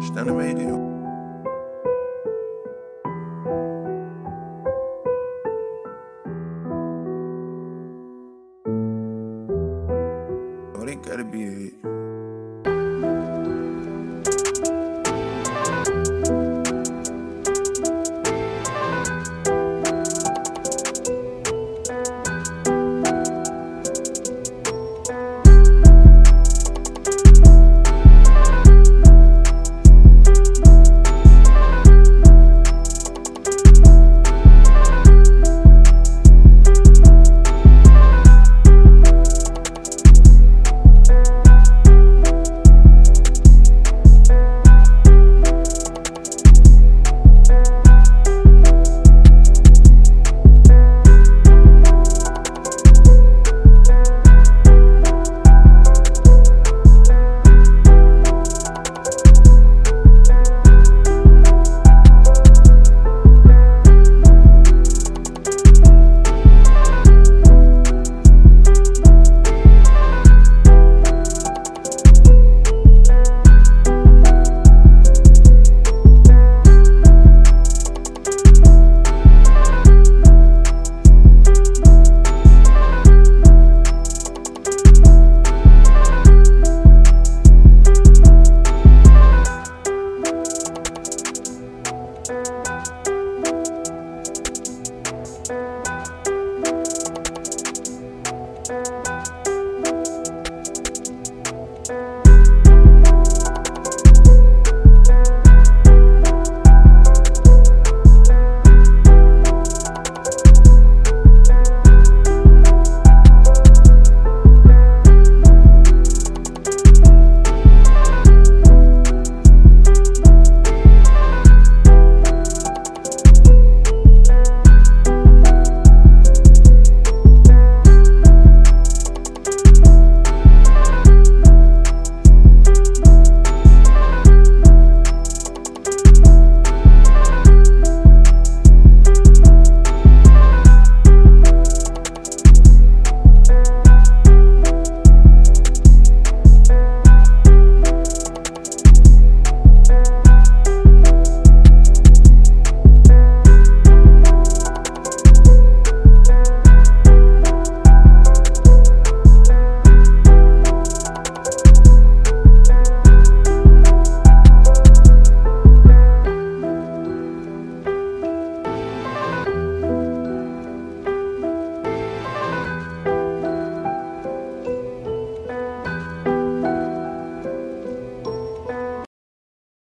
İşte ne diyor?